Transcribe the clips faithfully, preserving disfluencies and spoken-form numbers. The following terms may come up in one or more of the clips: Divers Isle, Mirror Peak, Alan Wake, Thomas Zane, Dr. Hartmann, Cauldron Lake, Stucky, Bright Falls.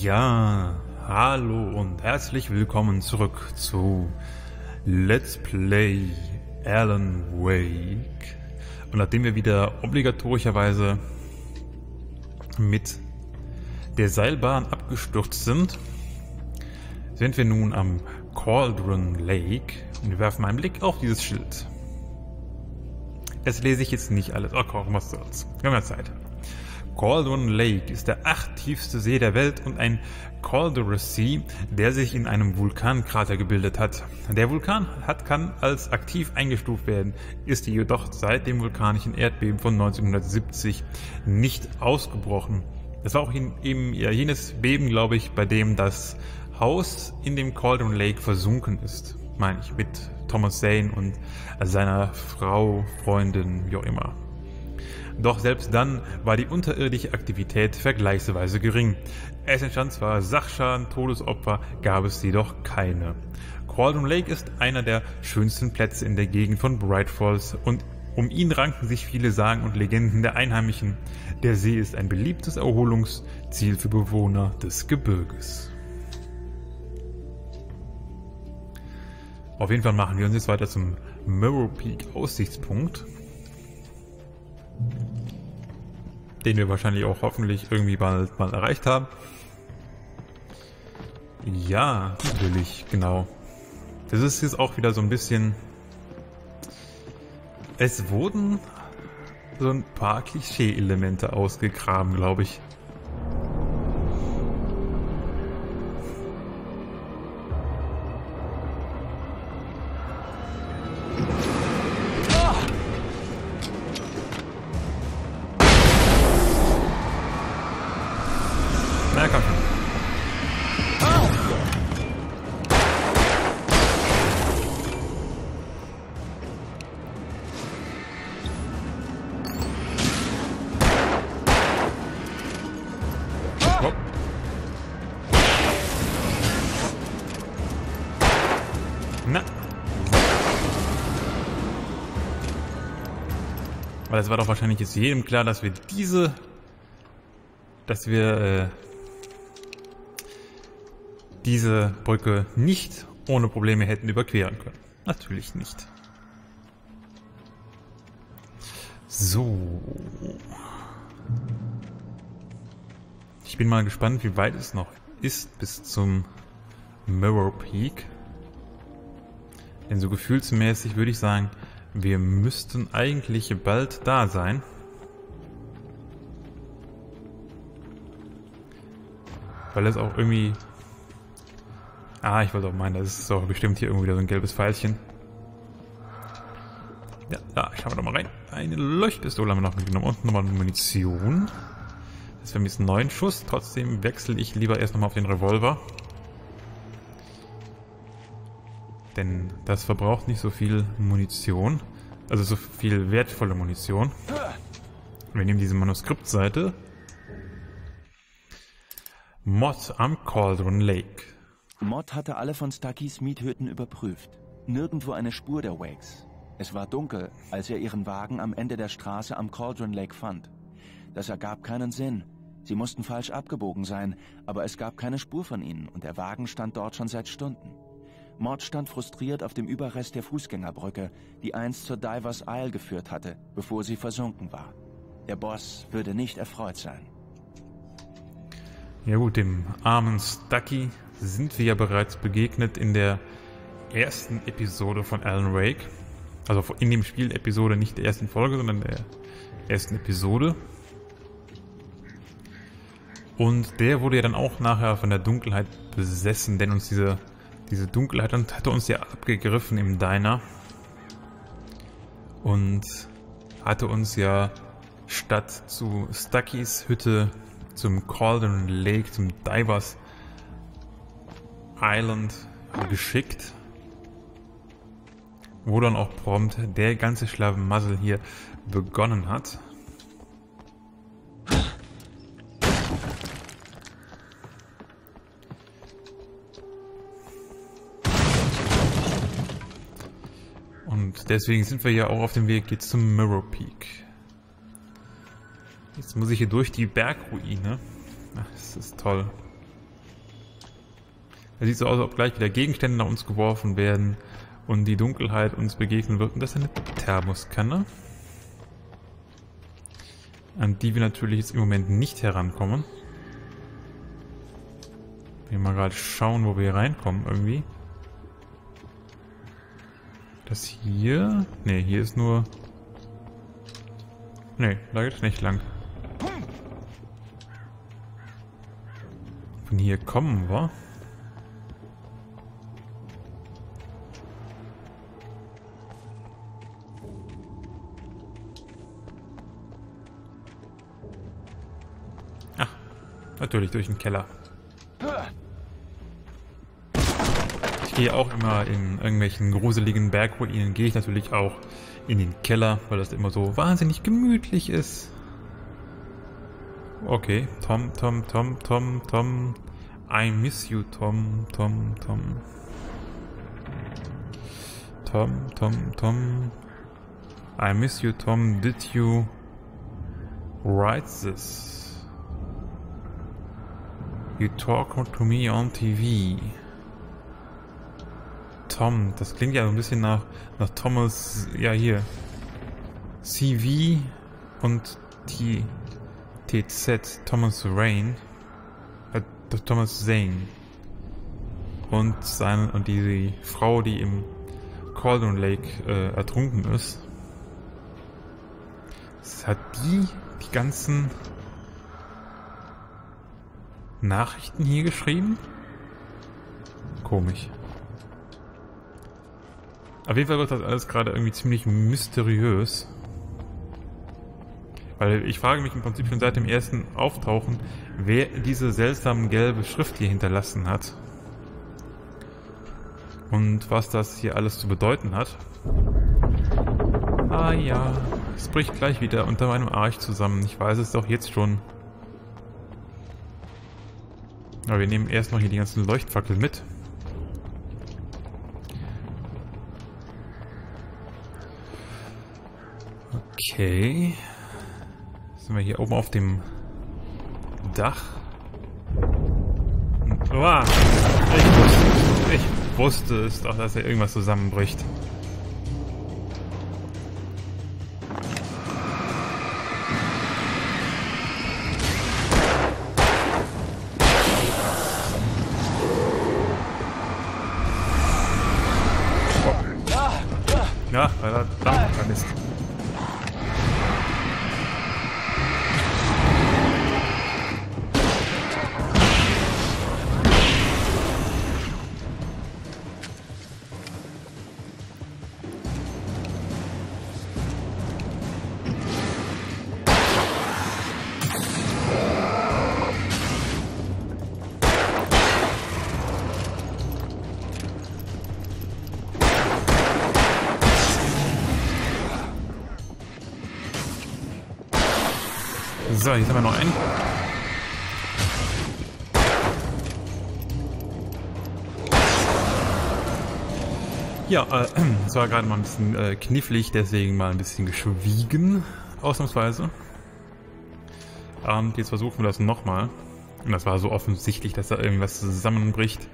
Ja, hallo und herzlich willkommen zurück zu Let's Play Alan Wake. Und nachdem wir wieder obligatorischerweise mit der Seilbahn abgestürzt sind, sind wir nun am Cauldron Lake und wir werfen einen Blick auf dieses Schild. Das lese ich jetzt nicht alles. Oh komm, was soll's. Wir haben ja Zeit. Cauldron Lake ist der acht tiefste See der Welt und ein Calderous Sea, der sich in einem Vulkankrater gebildet hat. Der Vulkan hat, kann als aktiv eingestuft werden, ist jedoch seit dem vulkanischen Erdbeben von neunzehnhundertsiebzig nicht ausgebrochen. Es war auch in, eben ja, jenes Beben, glaube ich, bei dem das Haus in dem Cauldron Lake versunken ist, meine ich, mit Thomas Zane und seiner Frau, Freundin, wie auch immer. Doch selbst dann war die unterirdische Aktivität vergleichsweise gering. Es entstand zwar Sachschaden, Todesopfer, gab es jedoch keine. Cauldron Lake ist einer der schönsten Plätze in der Gegend von Bright Falls und um ihn ranken sich viele Sagen und Legenden der Einheimischen. Der See ist ein beliebtes Erholungsziel für Bewohner des Gebirges. Auf jeden Fall machen wir uns jetzt weiter zum Mirror Peak Aussichtspunkt, den wir wahrscheinlich auch hoffentlich irgendwie bald mal erreicht haben. Ja, natürlich, genau. Das ist jetzt auch wieder so ein bisschen... Es wurden so ein paar Klischee-Elemente ausgegraben, glaube ich. Weil es war doch wahrscheinlich jetzt jedem klar, dass wir diese, dass wir äh, diese Brücke nicht ohne Probleme hätten überqueren können. Natürlich nicht. So. Ich bin mal gespannt, wie weit es noch ist bis zum Mirror Peak. Denn so gefühlsmäßig würde ich sagen, wir müssten eigentlich bald da sein. Weil es auch irgendwie... Ah, ich wollte auch meinen, das ist doch bestimmt hier irgendwie wieder so ein gelbes Pfeilchen. Ja, da schauen wir doch mal rein. Eine Leuchtpistole haben wir noch mitgenommen und nochmal Munition. Das wäre jetzt ein neuen Schuss. Trotzdem wechsle ich lieber erst nochmal auf den Revolver. Denn das verbraucht nicht so viel Munition, also so viel wertvolle Munition. Wir nehmen diese Manuskriptseite. Mod am Cauldron Lake. Mod hatte alle von Stuckys Miethütten überprüft. Nirgendwo eine Spur der Wakes. Es war dunkel, als er ihren Wagen am Ende der Straße am Cauldron Lake fand. Das ergab keinen Sinn. Sie mussten falsch abgebogen sein, aber es gab keine Spur von ihnen und der Wagen stand dort schon seit Stunden. Mord stand frustriert auf dem Überrest der Fußgängerbrücke, die einst zur Divers Isle geführt hatte, bevor sie versunken war. Der Boss würde nicht erfreut sein. Ja gut, dem armen Stucky sind wir ja bereits begegnet in der ersten Episode von Alan Wake. Also in dem Spiel-Episode, nicht der ersten Folge, sondern der ersten Episode. Und der wurde ja dann auch nachher von der Dunkelheit besessen, denn uns diese... Diese Dunkelheit hatte uns ja abgegriffen im Diner und hatte uns ja statt zu Stuckys Hütte zum Cauldron Lake, zum Divers Island geschickt, wo dann auch prompt der ganze Schlamassel hier begonnen hat. Deswegen sind wir ja auch auf dem Weg jetzt zum Mirror Peak. Jetzt muss ich hier durch die Bergruine. Ach, das ist toll. Es sieht so aus, als ob gleich wieder Gegenstände nach uns geworfen werden und die Dunkelheit uns begegnen wird. Und das ist eine Thermoskanne, an die wir natürlich jetzt im Moment nicht herankommen. Wir mal gerade schauen, wo wir hier reinkommen irgendwie. Das hier? Ne, hier ist nur... Ne, da geht es nicht lang. Von hier kommen wir. Ach, natürlich durch den Keller. Ich gehe auch immer in irgendwelchen gruseligen Bergruinen, gehe ich natürlich auch in den Keller, weil das immer so wahnsinnig gemütlich ist. Okay, Tom, Tom, Tom, Tom, Tom. I miss you, Tom, Tom, Tom. Tom, Tom, Tom. I miss you, Tom. Did you write this? You talk to me on T V. Tom, das klingt ja ein bisschen nach, nach Thomas, ja hier, C V und die T Z, Thomas Rain, äh, Thomas Zane und seine, und die, die Frau, die im Cauldron Lake äh, ertrunken ist. Das hat die die ganzen Nachrichten hier geschrieben? Komisch. Auf jeden Fall wird das alles gerade irgendwie ziemlich mysteriös. Weil ich frage mich im Prinzip schon seit dem ersten Auftauchen, wer diese seltsame gelbe Schrift hier hinterlassen hat. Und was das hier alles zu bedeuten hat. Ah ja, es bricht gleich wieder unter meinem Arsch zusammen. Ich weiß es doch jetzt schon. Aber wir nehmen erst noch hier die ganzen Leuchtfackeln mit. Okay, sind wir hier oben auf dem Dach. Uah, ich, wusste, ich wusste es doch, dass hier irgendwas zusammenbricht. Oh. Ja, weil da ist. So, jetzt haben wir noch einen. Ja, es äh, war gerade mal ein bisschen äh, knifflig, deswegen mal ein bisschen geschwiegen, ausnahmsweise. Und jetzt versuchen wir das nochmal. Und das war so offensichtlich, dass da irgendwas zusammenbricht.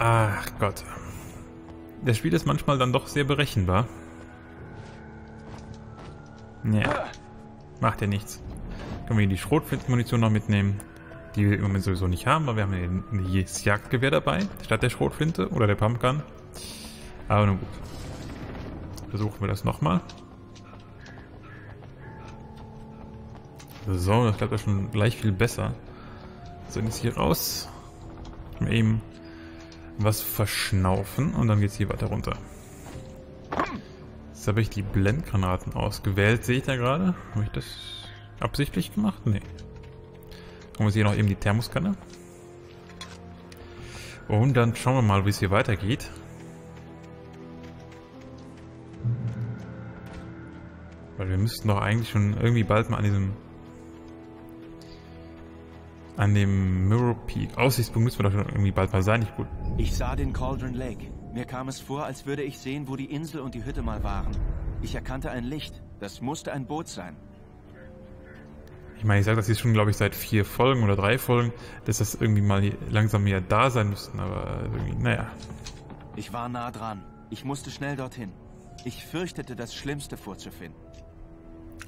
Ach Gott. Das Spiel ist manchmal dann doch sehr berechenbar. Ja. Macht ja nichts. Können wir hier die Schrotflintenmunition noch mitnehmen, die wir im Moment sowieso nicht haben, aber wir haben hier das Jagdgewehr dabei, statt der Schrotflinte oder der Pumpgun. Aber nun gut. Versuchen wir das nochmal. So, das klappt ja schon gleich viel besser. So, jetzt hier raus. Mal eben was verschnaufen und dann geht's hier weiter runter. Jetzt habe ich die Blendgranaten ausgewählt, sehe ich da gerade? Habe ich das absichtlich gemacht? Nee. Kommen wir hier noch eben die Thermoskanne. Und dann schauen wir mal, wie es hier weitergeht. Weil wir müssten doch eigentlich schon irgendwie bald mal an diesem... an dem Mirror Peak Aussichtspunkt müssen wir doch schon irgendwie bald mal sein. Ich, gut. Ich sah den Cauldron Lake. Mir kam es vor, als würde ich sehen, wo die Insel und die Hütte mal waren. Ich erkannte ein Licht. Das musste ein Boot sein. Ich meine, ich sage das jetzt schon, glaube ich, seit vier Folgen oder drei Folgen, dass das irgendwie mal langsam mehr da sein müssten, aber irgendwie, naja. Ich war nah dran. Ich musste schnell dorthin. Ich fürchtete, das Schlimmste vorzufinden.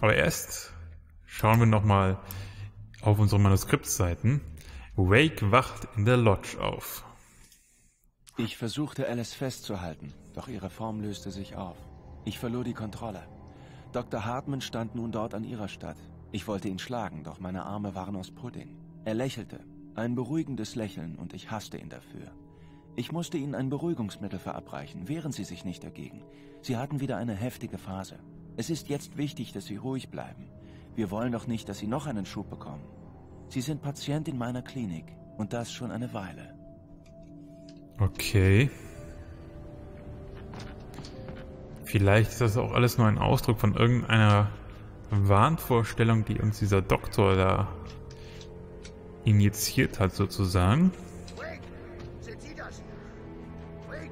Aber erst schauen wir nochmal auf unsere Manuskriptseiten. Wake wacht in der Lodge auf. Ich versuchte, Alice festzuhalten, doch ihre Form löste sich auf. Ich verlor die Kontrolle. Doktor Hartmann stand nun dort an ihrer Statt. Ich wollte ihn schlagen, doch meine Arme waren aus Pudding. Er lächelte, ein beruhigendes Lächeln, und ich hasste ihn dafür. Ich musste ihnen ein Beruhigungsmittel verabreichen, wehren sie sich nicht dagegen. Sie hatten wieder eine heftige Phase. Es ist jetzt wichtig, dass sie ruhig bleiben. Wir wollen doch nicht, dass sie noch einen Schub bekommen. Sie sind Patient in meiner Klinik, und das schon eine Weile. Okay. Vielleicht ist das auch alles nur ein Ausdruck von irgendeiner Wahnvorstellung, die uns dieser Doktor da injiziert hat, sozusagen. Wake, sind Sie das? Wake.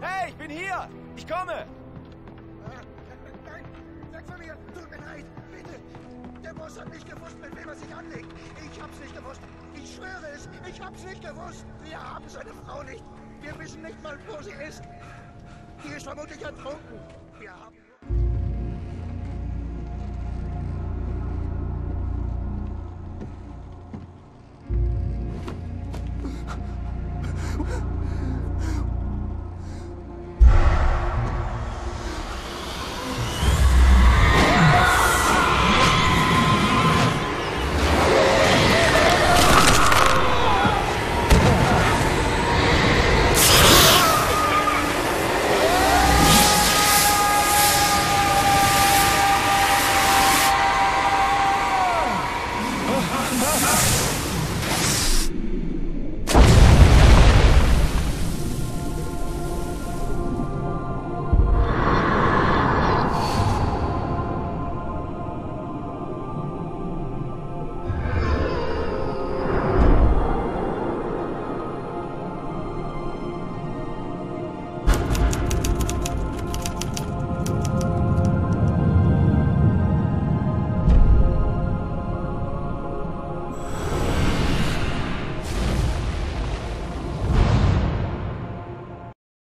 Hey, ich bin hier! Ich komme! Nein, weg von mir! Tut mir leid, bitte! Der Boss hat nicht gewusst, mit wem er sich anlegt. Ich hab's nicht gewusst. Ich schwöre es, ich hab's nicht gewusst. Wir haben seine Frau nicht. Wir wissen nicht mal, wo sie ist. Die ist vermutlich ertrunken. Wir haben...